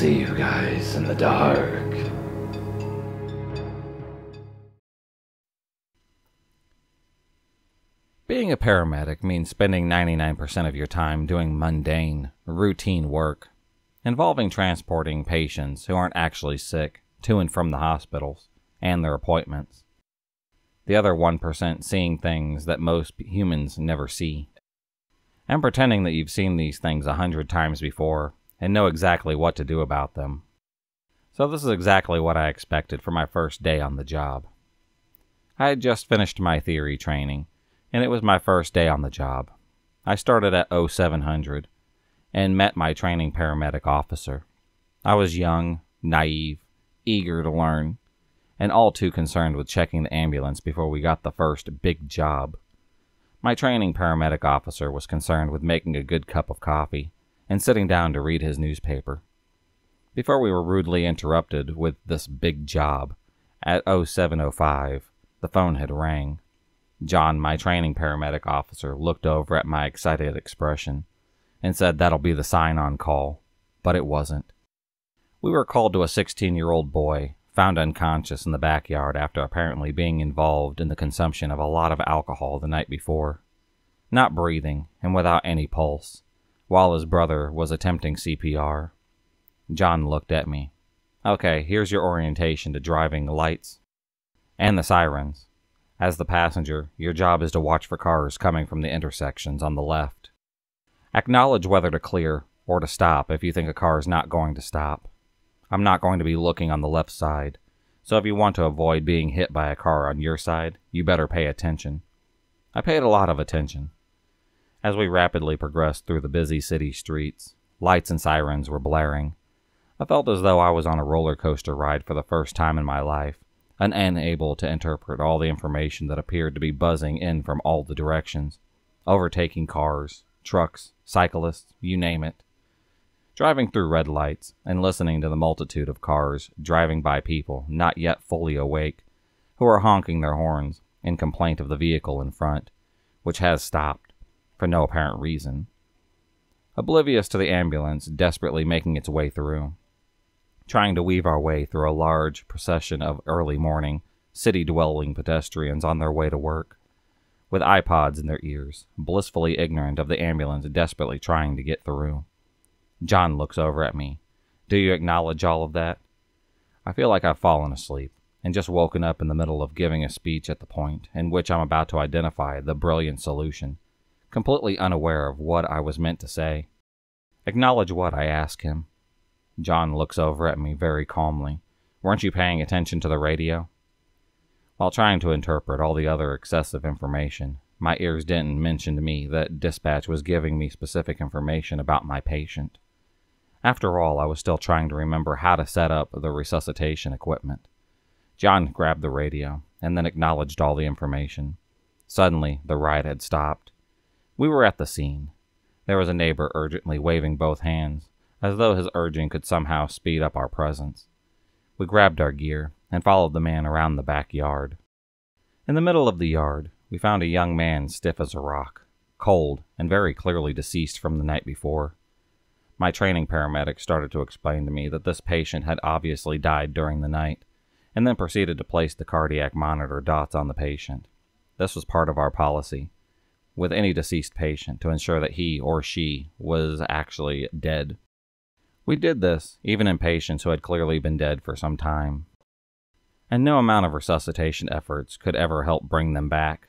see you guys in the dark. Being a paramedic means spending 99% of your time doing mundane, routine work involving transporting patients who aren't actually sick to and from the hospitals and their appointments. The other 1% seeing things that most humans never see, and pretending that you've seen these things 100 times before and know exactly what to do about them. So this is exactly what I expected for my first day on the job. I had just finished my theory training, and it was my first day on the job. I started at 0700 and met my training paramedic officer. I was young, naive, eager to learn, and all too concerned with checking the ambulance before we got the first big job. My training paramedic officer was concerned with making a good cup of coffee and sitting down to read his newspaper. Before we were rudely interrupted with this big job, at 0705, the phone had rang. John, my training paramedic officer, looked over at my excited expression and said that'll be the sign-on call, but it wasn't. We were called to a 16-year-old boy found unconscious in the backyard after apparently being involved in the consumption of a lot of alcohol the night before, not breathing and without any pulse, while his brother was attempting CPR. John looked at me. Okay, here's your orientation to driving lights and the sirens. As the passenger, your job is to watch for cars coming from the intersections on the left. Acknowledge whether to clear or to stop if you think a car is not going to stop. I'm not going to be looking on the left side, so if you want to avoid being hit by a car on your side, you better pay attention. I paid a lot of attention. As we rapidly progressed through the busy city streets, lights and sirens were blaring. I felt as though I was on a roller coaster ride for the first time in my life, and unable to interpret all the information that appeared to be buzzing in from all the directions, overtaking cars, trucks, cyclists, you name it. Driving through red lights and listening to the multitude of cars driving by people not yet fully awake who are honking their horns in complaint of the vehicle in front, which has stopped, for no apparent reason. Oblivious to the ambulance desperately making its way through, trying to weave our way through a large procession of early morning, city-dwelling pedestrians on their way to work, with iPods in their ears, blissfully ignorant of the ambulance desperately trying to get through. John looks over at me. Do you acknowledge all of that? I feel like I've fallen asleep and just woken up in the middle of giving a speech at the point in which I'm about to identify the brilliant solution, completely unaware of what I was meant to say. Acknowledge what? I ask him. John looks over at me very calmly. Weren't you paying attention to the radio? While trying to interpret all the other excessive information, my ears didn't mention to me that dispatch was giving me specific information about my patient. After all, I was still trying to remember how to set up the resuscitation equipment. John grabbed the radio and then acknowledged all the information. Suddenly, the ride had stopped. We were at the scene. There was a neighbor urgently waving both hands, as though his urging could somehow speed up our presence. We grabbed our gear and followed the man around the backyard. In the middle of the yard, we found a young man stiff as a rock, cold and very clearly deceased from the night before. My training paramedic started to explain to me that this patient had obviously died during the night, and then proceeded to place the cardiac monitor dots on the patient. This was part of our policy with any deceased patient to ensure that he or she was actually dead. We did this even in patients who had clearly been dead for some time, and no amount of resuscitation efforts could ever help bring them back.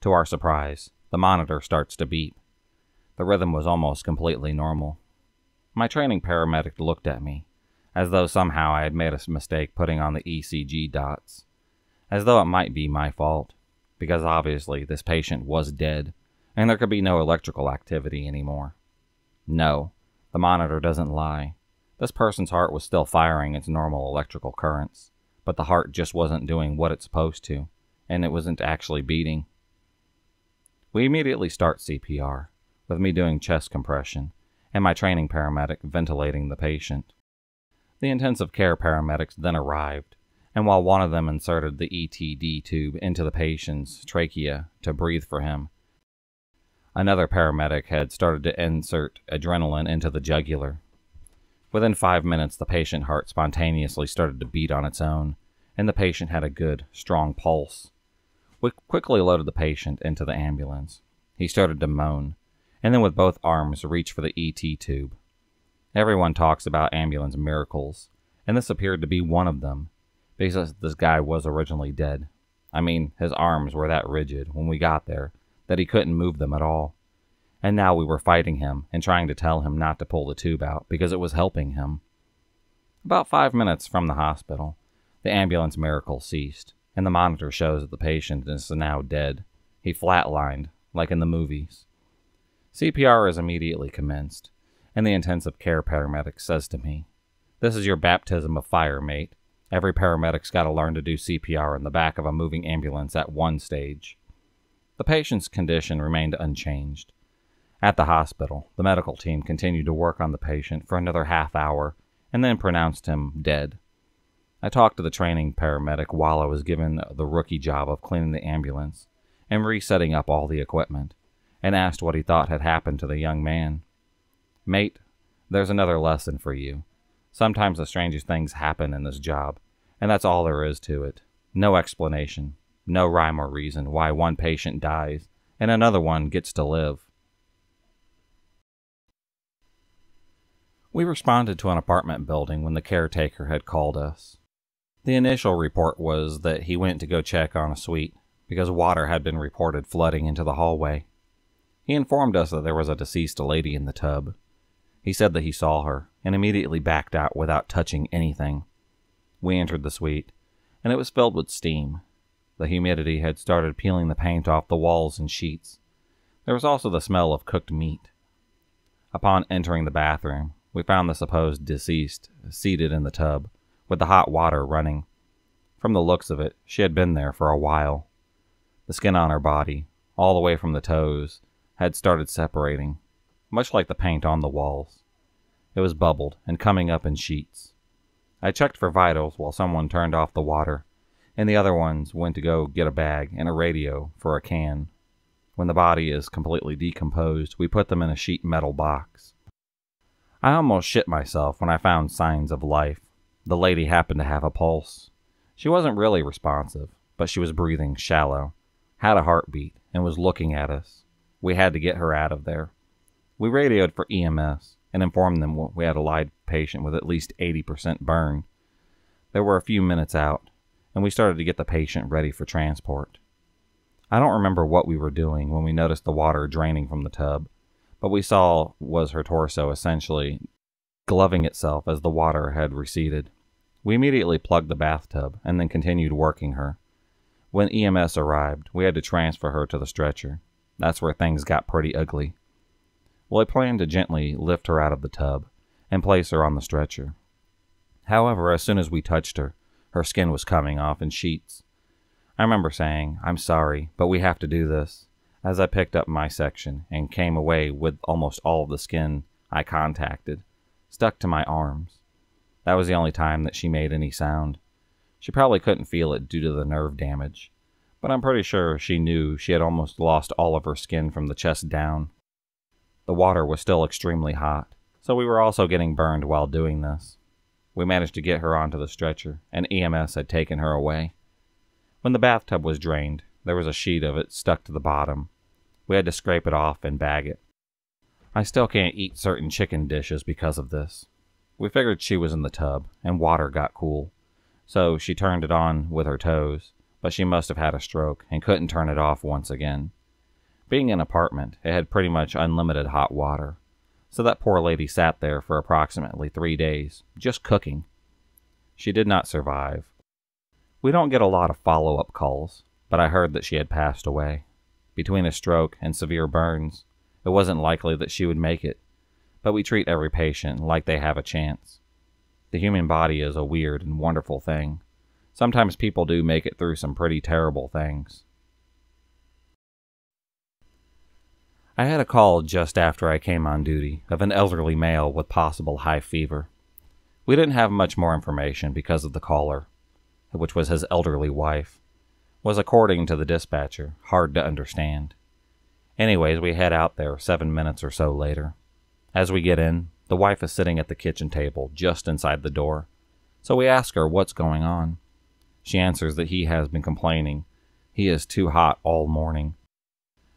To our surprise, the monitor starts to beep. The rhythm was almost completely normal. My training paramedic looked at me, as though somehow I had made a mistake putting on the ECG dots, as though it might be my fault, because obviously this patient was dead, and there could be no electrical activity anymore. No, the monitor doesn't lie. This person's heart was still firing its normal electrical currents, but the heart just wasn't doing what it's supposed to, and it wasn't actually beating. We immediately start CPR, with me doing chest compression, and my training paramedic ventilating the patient. The intensive care paramedics then arrived, and while one of them inserted the ETD tube into the patient's trachea to breathe for him, another paramedic had started to insert adrenaline into the jugular. Within 5 minutes, the patient heart spontaneously started to beat on its own, and the patient had a good, strong pulse. We quickly loaded the patient into the ambulance. He started to moan, and then with both arms reached for the ET tube. Everyone talks about ambulance miracles, and this appeared to be one of them, because this guy was originally dead. I mean, his arms were that rigid when we got there that he couldn't move them at all. And now we were fighting him and trying to tell him not to pull the tube out because it was helping him. About 5 minutes from the hospital, the ambulance miracle ceased, and the monitor shows that the patient is now dead. He flatlined, like in the movies. CPR is immediately commenced, and the intensive care paramedic says to me, "This is your baptism of fire, mate. Every paramedic's got to learn to do CPR in the back of a moving ambulance at one stage." The patient's condition remained unchanged. At the hospital, the medical team continued to work on the patient for another half hour and then pronounced him dead. I talked to the training paramedic while I was given the rookie job of cleaning the ambulance and resetting up all the equipment, and asked what he thought had happened to the young man. "Mate, there's another lesson for you. Sometimes the strangest things happen in this job, and that's all there is to it. No explanation, no rhyme or reason why one patient dies and another one gets to live." We responded to an apartment building when the caretaker had called us. The initial report was that he went to go check on a suite because water had been reported flooding into the hallway. He informed us that there was a deceased lady in the tub. He said that he saw her, and immediately backed out without touching anything. We entered the suite, and it was filled with steam. The humidity had started peeling the paint off the walls and sheets. There was also the smell of cooked meat. Upon entering the bathroom, we found the supposed deceased seated in the tub, with the hot water running. From the looks of it, she had been there for a while. The skin on her body, all the way from the toes, had started separating, much like the paint on the walls. It was bubbled and coming up in sheets. I checked for vitals while someone turned off the water, and the other ones went to go get a bag and a radio for a can. When the body is completely decomposed, we put them in a sheet metal box. I almost shit myself when I found signs of life. The lady happened to have a pulse. She wasn't really responsive, but she was breathing shallow, had a heartbeat, and was looking at us. We had to get her out of there. We radioed for EMS and informed them we had a live patient with at least 80% burn. They were a few minutes out, and we started to get the patient ready for transport. I don't remember what we were doing when we noticed the water draining from the tub, but we saw was her torso essentially gloving itself as the water had receded. We immediately plugged the bathtub and then continued working her. When EMS arrived, we had to transfer her to the stretcher. That's where things got pretty ugly. Well, I planned to gently lift her out of the tub and place her on the stretcher. However, as soon as we touched her, her skin was coming off in sheets. I remember saying, "I'm sorry, but we have to do this," as I picked up my section and came away with almost all of the skin I contacted stuck to my arms. That was the only time that she made any sound. She probably couldn't feel it due to the nerve damage, but I'm pretty sure she knew she had almost lost all of her skin from the chest down. The water was still extremely hot, so we were also getting burned while doing this. We managed to get her onto the stretcher, and EMS had taken her away. When the bathtub was drained, there was a sheet of it stuck to the bottom. We had to scrape it off and bag it. I still can't eat certain chicken dishes because of this. We figured she was in the tub, and water got cool, so she turned it on with her toes, but she must have had a stroke and couldn't turn it off once again. Being an apartment, it had pretty much unlimited hot water, so that poor lady sat there for approximately 3 days, just cooking. She did not survive. We don't get a lot of follow-up calls, but I heard that she had passed away. Between a stroke and severe burns, it wasn't likely that she would make it, but we treat every patient like they have a chance. The human body is a weird and wonderful thing. Sometimes people do make it through some pretty terrible things. I had a call just after I came on duty of an elderly male with possible high fever. We didn't have much more information because of the caller, which was his elderly wife, was according to the dispatcher, hard to understand. Anyways, we head out there 7 minutes or so later. As we get in, The wife is sitting at the kitchen table, just inside the door. So we ask her what's going on. She answers that he has been complaining. He is too hot all morning.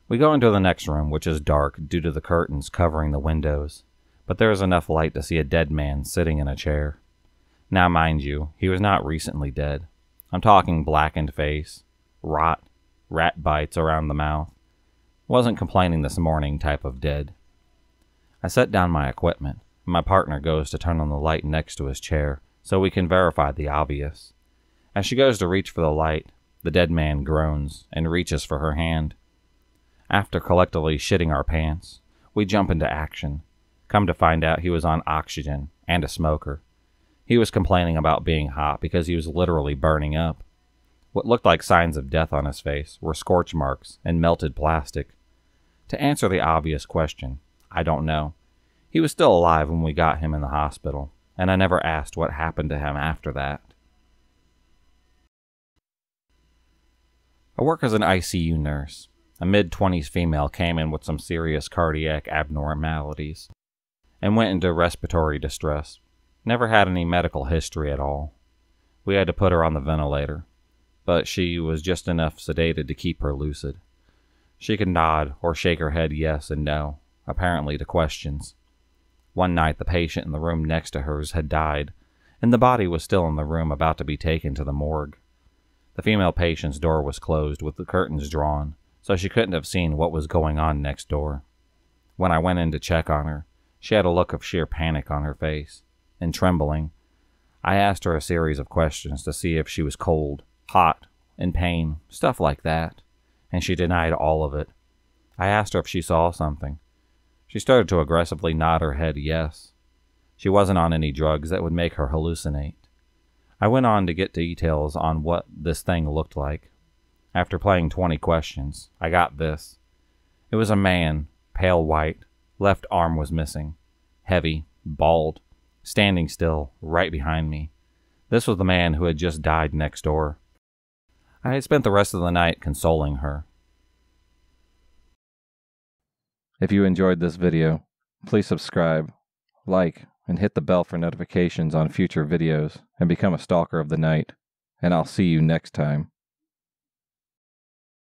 We go into the next room, which is dark due to the curtains covering the windows, but there is enough light to see a dead man sitting in a chair. Now mind you, he was not recently dead. I'm talking blackened face, rot, rat bites around the mouth. Wasn't complaining this morning type of dead. I set down my equipment, and my partner goes to turn on the light next to his chair so we can verify the obvious. As she goes to reach for the light, the dead man groans and reaches for her hand. After collectively shitting our pants, we jump into action. Come to find out he was on oxygen and a smoker. He was complaining about being hot because he was literally burning up. What looked like signs of death on his face were scorch marks and melted plastic. To answer the obvious question, I don't know. He was still alive when we got him in the hospital, and I never asked what happened to him after that. I work as an ICU nurse. A mid-20s female came in with some serious cardiac abnormalities and went into respiratory distress. Never had any medical history at all. We had to put her on the ventilator, but she was just enough sedated to keep her lucid. She could nod or shake her head yes and no, apparently to questions. One night the patient in the room next to hers had died, and the body was still in the room about to be taken to the morgue. The female patient's door was closed with the curtains drawn, so she couldn't have seen what was going on next door. When I went in to check on her, she had a look of sheer panic on her face, and trembling. I asked her a series of questions to see if she was cold, hot, in pain, stuff like that, and she denied all of it. I asked her if she saw something. She started to aggressively nod her head yes. She wasn't on any drugs that would make her hallucinate. I went on to get details on what this thing looked like. After playing 20 questions, I got this. It was a man, pale white, left arm was missing, heavy, bald, standing still, right behind me. This was the man who had just died next door. I had spent the rest of the night consoling her. If you enjoyed this video, please subscribe, like, and hit the bell for notifications on future videos, and become a stalker of the night, and I'll see you next time.